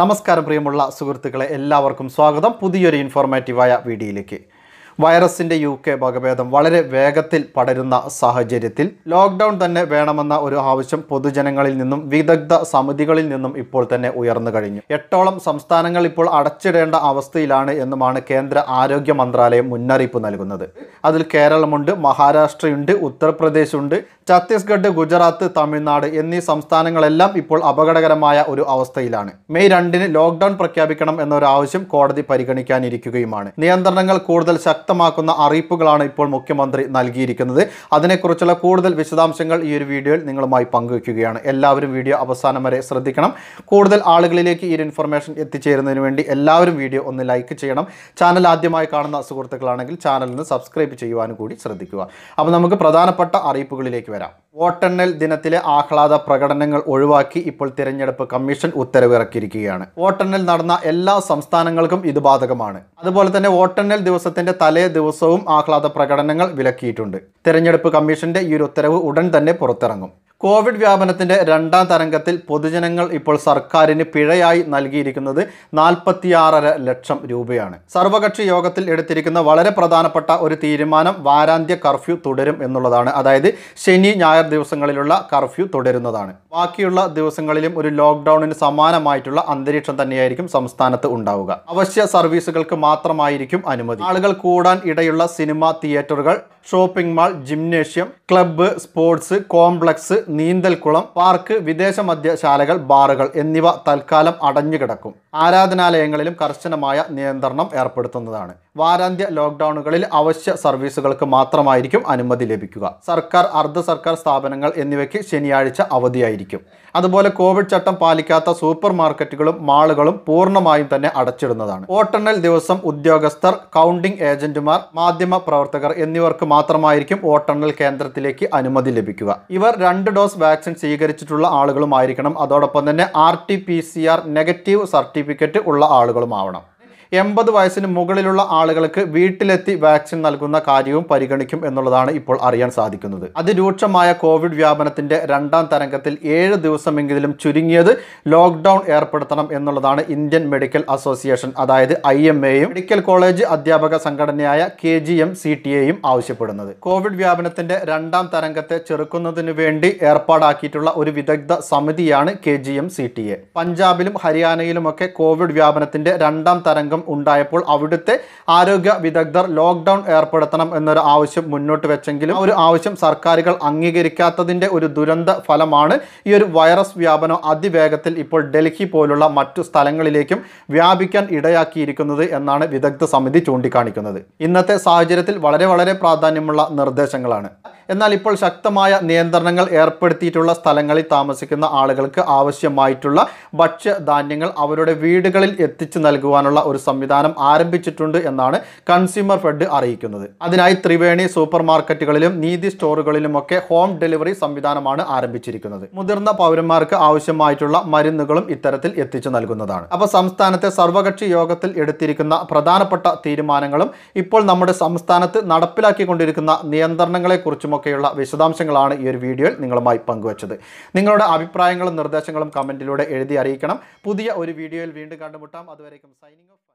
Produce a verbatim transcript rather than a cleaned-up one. നമസ്കാരം പ്രിയമുള്ള സുഹൃത്തുക്കളെ, എല്ലാവർക്കും സ്വാഗതം പുതിയൊരു ഇൻഫോർമേറ്റീവായ വീഡിയോയിലേക്ക്. വൈറസിൻ്റെ യു കെ വകഭേദം വളരെ വേഗത്തിൽ പടരുന്ന സാഹചര്യത്തിൽ ലോക്ക്ഡൗൺ തന്നെ വേണമെന്ന ഒരു ആവശ്യം പൊതുജനങ്ങളിൽ നിന്നും വിദഗ്ധ സമിതികളിൽ നിന്നും ഇപ്പോൾ തന്നെ ഉയർന്നു കഴിഞ്ഞു. എട്ടോളം സംസ്ഥാനങ്ങൾ ഇപ്പോൾ അടച്ചിടേണ്ട അവസ്ഥയിലാണ് എന്നുമാണ് കേന്ദ്ര ആരോഗ്യ മന്ത്രാലയം മുന്നറിയിപ്പ് നൽകുന്നത്. അതിൽ കേരളമുണ്ട്, മഹാരാഷ്ട്രയുണ്ട്, ഉത്തർപ്രദേശ് ഉണ്ട്, ഛത്തീസ്ഗഡ്, ഗുജറാത്ത്, തമിഴ്നാട് എന്നീ സംസ്ഥാനങ്ങളെല്ലാം ഇപ്പോൾ അപകടകരമായ ഒരു അവസ്ഥയിലാണ്. മെയ് രണ്ടിന് ലോക്ക്ഡൗൺ പ്രഖ്യാപിക്കണം എന്നൊരു ആവശ്യം കോടതി പരിഗണിക്കാനിരിക്കുകയുമാണ്. നിയന്ത്രണങ്ങൾ കൂടുതൽ ശക്തമാക്കുന്ന അറിയിപ്പുകളാണ് ഇപ്പോൾ മുഖ്യമന്ത്രി നൽകിയിരിക്കുന്നത്. അതിനെക്കുറിച്ചുള്ള കൂടുതൽ വിശദാംശങ്ങൾ ഈ ഒരു വീഡിയോയിൽ നിങ്ങളുമായി പങ്കുവയ്ക്കുകയാണ്. എല്ലാവരും വീഡിയോ അവസാനം വരെ ശ്രദ്ധിക്കണം. കൂടുതൽ ആളുകളിലേക്ക് ഈ ഒരു ഇൻഫർമേഷൻ എത്തിച്ചേരുന്നതിന് വേണ്ടി എല്ലാവരും വീഡിയോ ഒന്ന് ലൈക്ക് ചെയ്യണം. ചാനൽ ആദ്യമായി കാണുന്ന സുഹൃത്തുക്കളാണെങ്കിൽ ചാനലിന് സബ്സ്ക്രൈബ് ചെയ്യുവാനും കൂടി ശ്രദ്ധിക്കുക. അപ്പോൾ നമുക്ക് പ്രധാനപ്പെട്ട അറിയിപ്പുകളിലേക്ക് വരാം. വോട്ടെണ്ണൽ ദിനത്തിലെ ആഹ്ലാദ പ്രകടനങ്ങൾ ഒഴിവാക്കി ഇപ്പോൾ തിരഞ്ഞെടുപ്പ് കമ്മീഷൻ ഉത്തരവിറക്കിയിരിക്കുകയാണ്. വോട്ടെണ്ണൽ നടന്ന എല്ലാ സംസ്ഥാനങ്ങൾക്കും ഇത് ബാധകമാണ്. അതുപോലെ തന്നെ വോട്ടെണ്ണൽ ദിവസത്തിന്റെ തലേ ദിവസവും ആഹ്ലാദ പ്രകടനങ്ങൾ വിലക്കിയിട്ടുണ്ട്. തിരഞ്ഞെടുപ്പ് കമ്മീഷന്റെ ഈ ഒരു ഉത്തരവ് ഉടൻ തന്നെ പുറത്തിറങ്ങും. കോവിഡ് വ്യാപനത്തിൻ്റെ രണ്ടാം തരംഗത്തിൽ പൊതുജനങ്ങൾ ഇപ്പോൾ സർക്കാരിന് പിഴയായി നൽകിയിരിക്കുന്നത് നാൽപ്പത്തിയാറര ലക്ഷം രൂപയാണ്. സർവകക്ഷി യോഗത്തിൽ എടുത്തിരിക്കുന്ന വളരെ പ്രധാനപ്പെട്ട ഒരു തീരുമാനം വാരാന്ത്യ കർഫ്യൂ തുടരും എന്നുള്ളതാണ്. അതായത് ശനി ഞായർ ദിവസങ്ങളിലുള്ള കർഫ്യൂ തുടരുന്നതാണ്. ബാക്കിയുള്ള ദിവസങ്ങളിലും ഒരു ലോക്ക്ഡൌണിന് സമാനമായിട്ടുള്ള അന്തരീക്ഷം തന്നെയായിരിക്കും സംസ്ഥാനത്ത് ഉണ്ടാവുക. അവശ്യ സർവീസുകൾക്ക് മാത്രമായിരിക്കും അനുമതി. ആളുകൾ കൂടാൻ ഇടയുള്ള സിനിമ തിയേറ്ററുകൾ, shopping mall, gymnasium, club, sports complex, നീന്തൽക്കുളം, പാർക്ക്, വിദേശ മദ്യശാലകൾ, ബാറുകൾ എന്നിവ തൽക്കാലം അടഞ്ഞുകിടക്കും. ആരാധനാലയങ്ങളിലും കർശനമായ നിയന്ത്രണം ഏർപ്പെടുത്തുന്നതാണ്. വാരാന്ത്യ ലോക്ക്ഡൌണുകളിൽ അവശ്യ സർവീസുകൾക്ക് മാത്രമായിരിക്കും അനുമതി ലഭിക്കുക. സർക്കാർ, അർദ്ധ സർക്കാർ സ്ഥാപനങ്ങൾ എന്നിവയ്ക്ക് ശനിയാഴ്ച അവധിയായിരിക്കും. അതുപോലെ കോവിഡ് ചട്ടം പാലിക്കാത്ത സൂപ്പർ മാർക്കറ്റുകളും മാളുകളും പൂർണ്ണമായും തന്നെ അടച്ചിടുന്നതാണ്. വോട്ടെണ്ണൽ ദിവസം ഉദ്യോഗസ്ഥർ, കൗണ്ടിംഗ് ഏജന്റുമാർ, മാധ്യമ പ്രവർത്തകർ എന്നിവർക്ക് മാത്രമായിരിക്കും വോട്ടെണ്ണൽ കേന്ദ്രത്തിലേക്ക് അനുമതി ലഭിക്കുക. ഇവർ രണ്ട് ഡോസ് വാക്സിൻ സ്വീകരിച്ചിട്ടുള്ള ആളുകളുമായിരിക്കണം. അതോടൊപ്പം തന്നെ R T P C R negative certificate ഉള്ള ആളുകളുമാവണം. എൺപത് വയസ്സിന് മുകളിലുള്ള ആളുകൾക്ക് വീട്ടിലെത്തി വാക്സിൻ നൽകുന്ന കാര്യവും പരിഗണിക്കും എന്നുള്ളതാണ് ഇപ്പോൾ അറിയാൻ സാധിക്കുന്നത്. അതിരൂക്ഷമായ കോവിഡ് വ്യാപനത്തിന്റെ രണ്ടാം തരംഗത്തിൽ ഏഴ് ദിവസമെങ്കിലും ചുരുങ്ങിയത് ലോക്ക്ഡൌൺ ഏർപ്പെടുത്തണം എന്നുള്ളതാണ് ഇന്ത്യൻ മെഡിക്കൽ അസോസിയേഷൻ, അതായത് ഐ എം എയും മെഡിക്കൽ കോളേജ് അധ്യാപക സംഘടനയായ K G M C T എയും ആവശ്യപ്പെടുന്നത്. കോവിഡ് വ്യാപനത്തിന്റെ രണ്ടാം തരംഗത്തെ ചെറുക്കുന്നതിനു വേണ്ടി ഏർപ്പാടാക്കിയിട്ടുള്ള ഒരു വിദഗ്ധ സമിതിയാണ് K G M C T A. പഞ്ചാബിലും ഹരിയാനയിലുമൊക്കെ കോവിഡ് വ്യാപനത്തിന്റെ രണ്ടാം തരംഗം ഉണ്ടായപ്പോൾ അവിടുത്തെ ആരോഗ്യ വിദഗ്ധർ ലോക്ക്ഡൌൺ ഏർപ്പെടുത്തണം എന്നൊരു ആവശ്യം മുന്നോട്ട് വെച്ചെങ്കിലും ഒരു ആവശ്യം സർക്കാരുകൾ അംഗീകരിക്കാത്തതിൻ്റെ ഒരു ദുരന്ത ഫലമാണ് ഈ ഒരു വൈറസ് വ്യാപനം അതിവേഗത്തിൽ ഇപ്പോൾ ഡൽഹി പോലുള്ള മറ്റു സ്ഥലങ്ങളിലേക്കും വ്യാപിക്കാൻ ഇടയാക്കിയിരിക്കുന്നത് എന്നാണ് വിദഗ്ധ സമിതി ചൂണ്ടിക്കാണിക്കുന്നത്. ഇന്നത്തെ സാഹചര്യത്തിൽ വളരെ വളരെ പ്രാധാന്യമുള്ള നിർദ്ദേശങ്ങളാണ്. എന്നാൽ ഇപ്പോൾ ശക്തമായ നിയന്ത്രണങ്ങൾ ഏർപ്പെടുത്തിയിട്ടുള്ള സ്ഥലങ്ങളിൽ താമസിക്കുന്ന ആളുകൾക്ക് ആവശ്യമായിട്ടുള്ള ഭക്ഷ്യധാന്യങ്ങൾ അവരുടെ വീടുകളിൽ എത്തിച്ചു നൽകുവാനുള്ള ഒരു സംവിധാനം ആരംഭിച്ചിട്ടുണ്ട് എന്നാണ് കൺസ്യൂമർ ഫെഡ് അറിയിക്കുന്നത്. അതിനായി ത്രിവേണി സൂപ്പർ മാർക്കറ്റുകളിലും നീതി സ്റ്റോറുകളിലുമൊക്കെ ഹോം ഡെലിവറി സംവിധാനമാണ് ആരംഭിച്ചിരിക്കുന്നത്. മുതിർന്ന പൗരന്മാർക്ക് ആവശ്യമായിട്ടുള്ള മരുന്നുകളും ഇത്തരത്തിൽ എത്തിച്ചു നൽകുന്നതാണ്. അപ്പോൾ സംസ്ഥാനത്തെ സർവകക്ഷി യോഗത്തിൽ എടുത്തിരിക്കുന്ന പ്രധാനപ്പെട്ട തീരുമാനങ്ങളും ഇപ്പോൾ നമ്മുടെ സംസ്ഥാനത്ത് നടപ്പിലാക്കിക്കൊണ്ടിരിക്കുന്ന നിയന്ത്രണങ്ങളെക്കുറിച്ചുമൊക്കെയുള്ള വിശദാംശങ്ങളാണ് ഈ ഒരു വീഡിയോയിൽ നിങ്ങളുമായി പങ്കുവച്ചത്. നിങ്ങളുടെ അഭിപ്രായങ്ങളും നിർദ്ദേശങ്ങളും കമൻറ്റിലൂടെ എഴുതി അറിയിക്കണം. പുതിയ ഒരു വീഡിയോയിൽ വീണ്ടും കണ്ടുമുട്ടാം. അതുവരേക്കും സൈനിങ് ഓഫ്.